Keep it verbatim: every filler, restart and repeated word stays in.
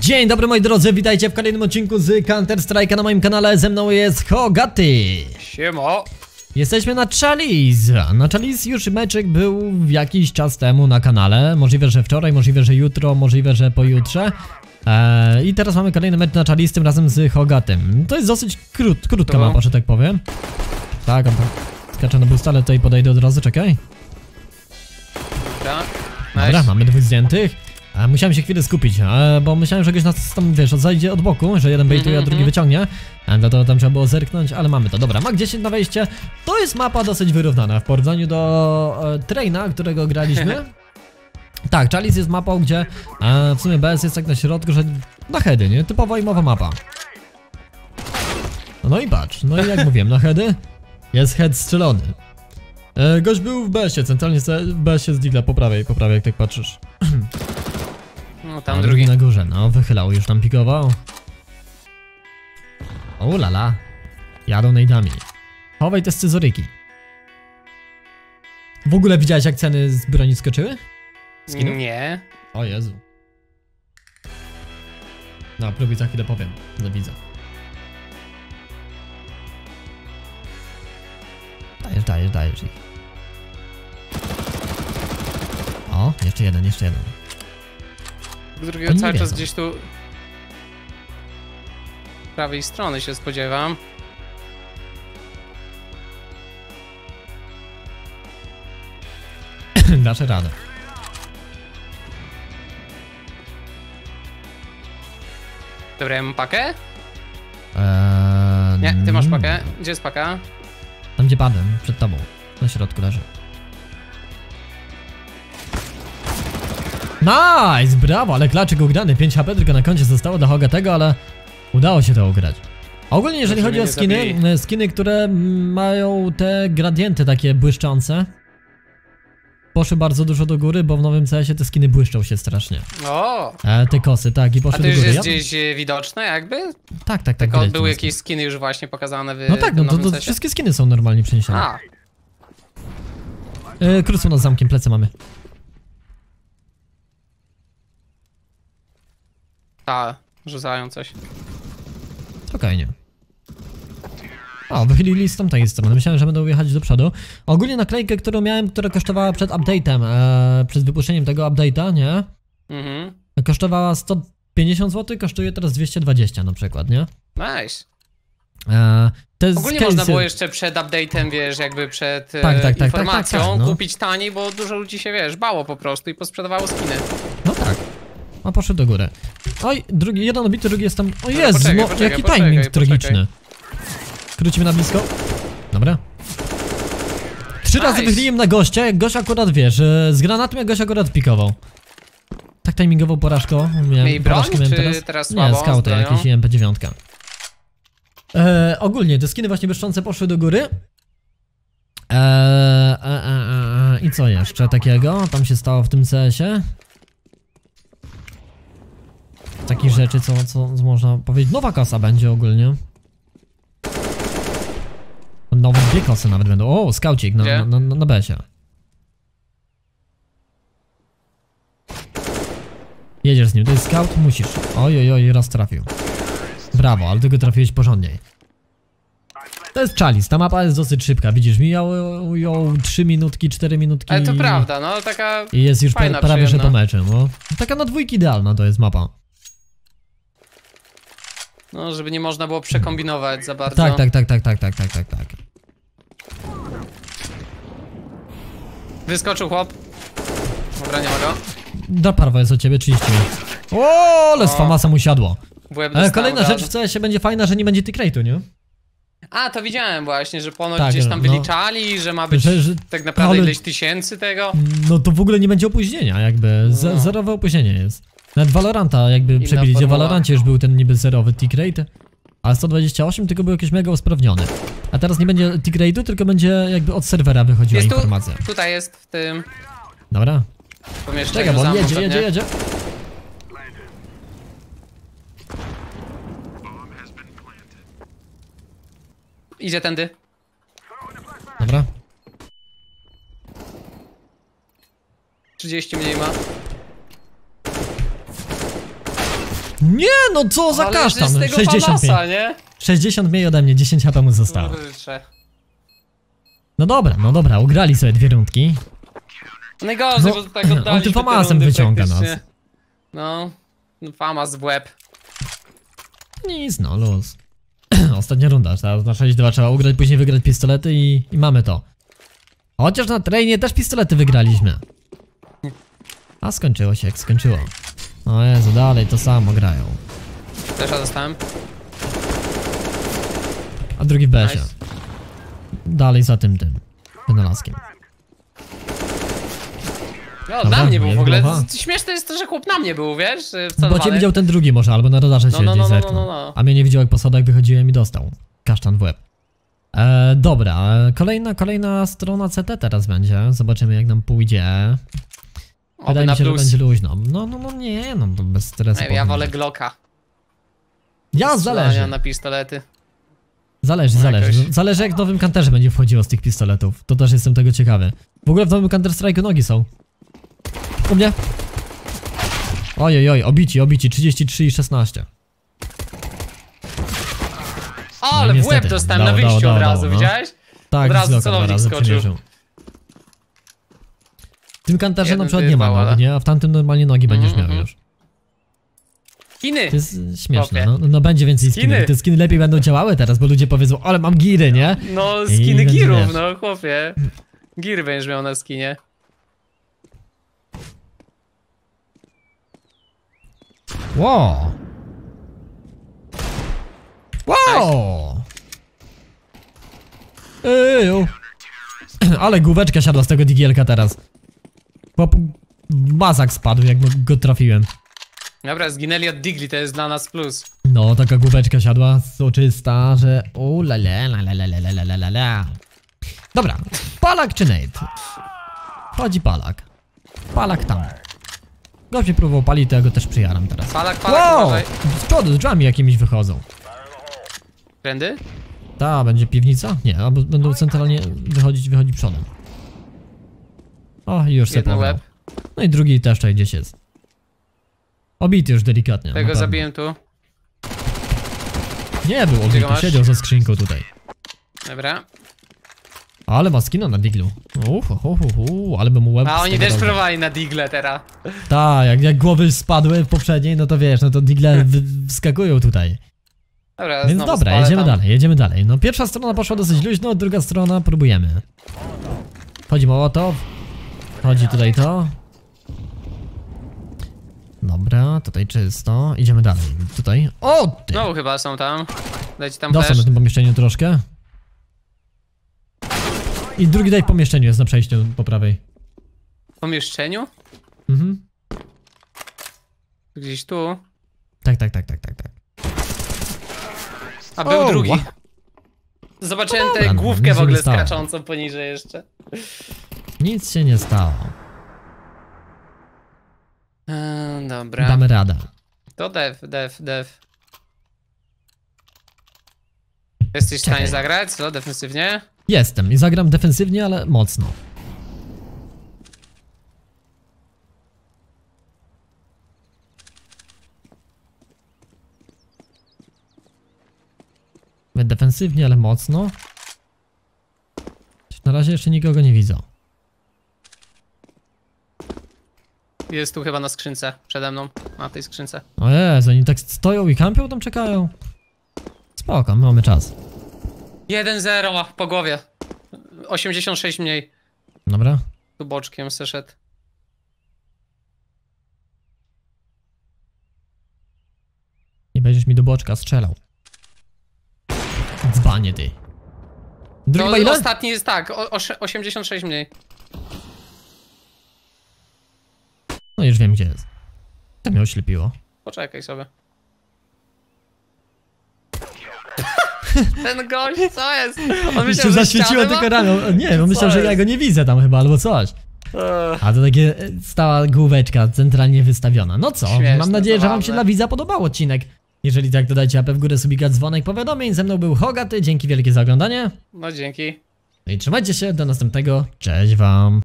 Dzień dobry moi drodzy, witajcie w kolejnym odcinku z Counter-Strike'a na moim kanale. Ze mną jest Hogaty. Siemo. Jesteśmy na Chalice. Na Chalice już meczek był jakiś czas temu na kanale. Możliwe, że wczoraj, możliwe, że jutro, możliwe, że pojutrze. eee, I teraz mamy kolejny mecz na Chalice, tym razem z Hogatym. To jest dosyć krót, krótka to mapa, że tak powiem. Tak, on tam skacze na busta, ale tutaj podejdę od razu, czekaj. Dobra, mamy dwóch zdjętych. A musiałem się chwilę skupić, a, bo myślałem, że ktoś nas tam, wiesz, zajdzie od boku, że jeden bejtuje, a drugi wyciągnie. A to, to tam trzeba było zerknąć, ale mamy to. Dobra, ma gdzieś na wejście. To jest mapa dosyć wyrównana w porównaniu do e, Traina, którego graliśmy. Tak, Chalice jest mapą, gdzie e, w sumie B E S jest tak na środku, że na heady, nie? Typowo imowa mapa. No i patrz, no i jak mówiłem, na heady jest head strzelony. e, Gość był w B E S-ie, centralnie w B E S-ie z Digla, po prawej, po prawej, jak tak patrzysz. No tam drugi na górze, no wychylał, już tam pikował. O lala. Jadą najdami. Chowaj te scyzoryki. W ogóle widziałeś, jak ceny z broni skoczyły? Skinów? Nie. O Jezu. No, próbuj za chwilę powiem, że widzę. Dajesz, dajesz, dajesz ich. O, jeszcze jeden, jeszcze jeden. Drugiego cały czas gdzieś tu z prawej strony się spodziewam. Dasz radę. Dobra, ja mam pakę? Eee, nie, ty masz pakę. Gdzie jest paka? Tam gdzie padłem, przed tobą. Na środku leży. Nice, brawo, ale klaczyk ugrany, pięć H P tylko na koncie zostało dla Hogatego, ale udało się to ugrać. Ogólnie jeżeli chodzi o skiny, skiny, które mają te gradienty takie błyszczące, poszły bardzo dużo do góry, bo w nowym C S-ie te skiny błyszczą się strasznie. O. E, te kosy, tak, i poszły do góry. A to już jest gdzieś widoczne jakby? Tak, tak, tak. Tylko były jakieś skiny już właśnie pokazane w... No tak, no to wszystkie skiny są normalnie przeniesione. A. E, Krusu nad zamkiem, plecy mamy. A, rzucają coś. Spokojnie. O, wychylili z tamtej strony. Myślałem, że będą jechać do przodu. Ogólnie naklejkę, którą miałem, która kosztowała przed update'em, e, przed wypuszczeniem tego update'a, nie? Mhm. Kosztowała sto pięćdziesiąt złotych, kosztuje teraz dwieście dwadzieścia na przykład, nie? Nice. E, Ogólnie case... można było jeszcze przed update'em, wiesz, jakby przed e, tak, tak, tak, informacją tak, tak, tak, no. kupić taniej, bo dużo ludzi się, wiesz, bało po prostu i posprzedawało skiny. No tak. A poszedł do góry. Oj, drugi, jeden obity, drugi jest tam. O Jezu, poczekaj, no poczekaj, jaki poczekaj, timing poczekaj. tragiczny. Krócimy na blisko. Dobra. Trzy nice. razy wychliłem na gościa, jak gość akurat wiesz, z granatem jak gość akurat pikował. Tak timingowo porażko. Miałem porażkę miałem teraz. teraz Nie, skauta jakiś M P dziewięć. E, ogólnie te skiny właśnie błyszczące poszły do góry. E, e, e, e, I co jeszcze takiego? Tam się stało w tym C S-ie. Takich rzeczy, co, co można powiedzieć. Nowa kosa będzie ogólnie. Nowe dwie kosy nawet będą. O, skaucik na, na, na, na besie. Jedziesz z nim, to jest skaut, musisz. Ojojoj, oj, raz trafił. Brawo, ale tego trafiłeś porządniej. To jest Chalice, ta mapa jest dosyć szybka, widzisz, mijały ją trzy minutki, cztery minutki. Ale to prawda, no taka i jest już fajna, prawie że po meczu, no. Taka na dwójki idealna to jest mapa. No, żeby nie można było przekombinować za bardzo. Tak, tak, tak, tak, tak, tak, tak, tak, tak. Wyskoczył chłop. Dobra, nie ma go. Doparwa jest od ciebie, trzydzieści minut. Ooo, ale z FAMASem usiadło. Ale kolejna rzecz w C S-ie będzie fajna, że nie będzie tick-rate'u, nie? A, to widziałem właśnie, że ponoć tak, gdzieś tam no, wyliczali, że ma być że, że, tak naprawdę ale, ileś tysięcy tego. No to w ogóle nie będzie opóźnienia jakby, no. zerowe opóźnienie jest. Nawet Valoranta jakby Inna przebili, gdzie w Valorancie już był ten niby zerowy tick rate, a sto dwadzieścia osiem tylko był jakiś mega usprawniony. A teraz nie będzie tick rate'u, tylko będzie jakby od serwera wychodziła jest informacja. Tu, tutaj jest w tym... Dobra. Czekaj, bo jedzie, jedzie, jedzie. Idzie tędy. Dobra. trzydzieści mniej ma. Nie, no co za kasztan? Ale z tego FAMASa, nie? sześćdziesiąt mniej ode mnie, dziesięć H P mu zostało. No dobra, no dobra, ugrali sobie dwie rundki. Najgorzej, no, bo tak oddaliśmy. On tym FAMASem wyciąga nas. No, FAMAS w łeb. Nic, no luz. Ostatnia runda, teraz na sześć dwa trzeba ugrać, później wygrać pistolety i, i mamy to. Chociaż na trainie też pistolety wygraliśmy. A skończyło się jak skończyło. O Jezu, dalej to samo grają. Też ja dostałem. A drugi w besie. Nice. Dalej za tym tym wynalazkiem. No, na mnie był w ogóle. Głowa. Śmieszne jest to, że chłop na mnie był, wiesz? Bo cię widział ten drugi może, albo na radarze no, się no, gdzieś no, no, zerknął. No, no, no. A mnie nie widział jak po schodach wychodziłem i dostał. Kasztan w łeb. E, dobra, kolejna, kolejna strona C T teraz będzie. Zobaczymy jak nam pójdzie. Wydaje mi się, plus. Że będzie luźno. No, no, no nie, no to bez stresu. Ej, ja wolę Glocka. Ja zależy. Na pistolety. Zależy, no zależy. Jakoś. Zależy jak w nowym Counterze będzie wchodziło z tych pistoletów. To też jestem tego ciekawy. W ogóle w nowym Counter-Strike'u nogi są. U mnie. Ojej, oj, obici, obici. trzydzieści trzy i szesnaście. O, no ale w łeb dostałem dało, na wyjściu dało, dało, od razu, dało, widziałeś? No. Tak, od razu celownik skoczył. W tym Counterze jeden na przykład nie ma nogi, nie? A w tamtym normalnie nogi będziesz mm -hmm. miał już. Skiny! To jest śmieszne, no, no będzie więcej skiny. Te skiny lepiej będą działały teraz, bo ludzie powiedzą, ale mam giry, nie? No skiny girów, no chłopie. Giry będziesz miał na skinie. Wow! Wow! Eju. Ale główeczka siadła z tego digielka teraz. Chłop mazak spadł, jak go trafiłem. Dobra, zginęli od Digli, to jest dla nas plus. No, taka główeczka siadła soczysta, że u la la la la la la la la la. Dobra, Palak czy Nate? Chodzi Palak. Palak tam. Gość próbował palić, to ja go też przyjaram teraz. Palak, Palak, wow! Z przodu, z drzwiami jakimiś wychodzą. Trendy? Ta, będzie piwnica? Nie, albo będą centralnie wychodzić, wychodzić przodem. O, już się połeb. No i drugi też tutaj gdzieś jest. Obity już delikatnie. Tego zabiłem tu. Nie był obity, siedział za skrzynką tutaj. Dobra. Ale ma skina na Diglu. Uhu, uhu, uhu, ale by mu łeb. A oni też próbowali na Digle teraz. Tak, jak, jak głowy spadły w poprzedniej, no to wiesz, no to Digle wskakują tutaj. Dobra, więc dobra, jedziemy tam. dalej, jedziemy dalej. No pierwsza strona poszła dosyć luźno, druga strona próbujemy. Chodzi o to. Chodzi tutaj to. Dobra, tutaj czysto. Idziemy dalej. Tutaj. O! Ty. No chyba są tam. Dajcie tam też. Dostał w tym pomieszczeniu troszkę. I drugi daj w pomieszczeniu jest na przejściu po prawej. W pomieszczeniu? Mhm. Gdzieś tu. Tak, tak, tak, tak, tak, tak. A był o, drugi. Ła. Zobaczyłem no, tę główkę no, w ogóle skaczącą poniżej jeszcze. Nic się nie stało. Eee, dobra. Damy radę. To def, def, def. Jesteś w stanie zagrać? Co? Defensywnie? Jestem i zagram defensywnie, ale mocno. Defensywnie, ale mocno. Na razie jeszcze nikogo nie widzę. Jest tu chyba na skrzynce, przede mną, na tej skrzynce. O Jezu, oni tak stoją i kampią, tam czekają. Spoko, my mamy czas. jeden zero po głowie. osiemdziesiąt sześć mniej. Dobra. Tu boczkiem seszedł. Nie będziesz mi do boczka strzelał. Dzbanie ty. Drugi to ostatni jest tak, o, o, osiemdziesiąt sześć mniej. No już wiem gdzie jest. To mnie oślepiło. Poczekaj sobie. Ten gość, co jest? On myślał, że zaświeciło tylko rano. Nie, on myślał, że ja go nie widzę tam chyba, albo coś. A to takie stała główeczka centralnie wystawiona. No co, śmieszne, mam nadzieję, że wam się dla widza podobał odcinek. Jeżeli tak, to dajcie łapę w górę, subika, dzwonek, powiadomień. Ze mną był Hogaty, dzięki wielkie za oglądanie. No dzięki. No i trzymajcie się, do następnego, cześć wam.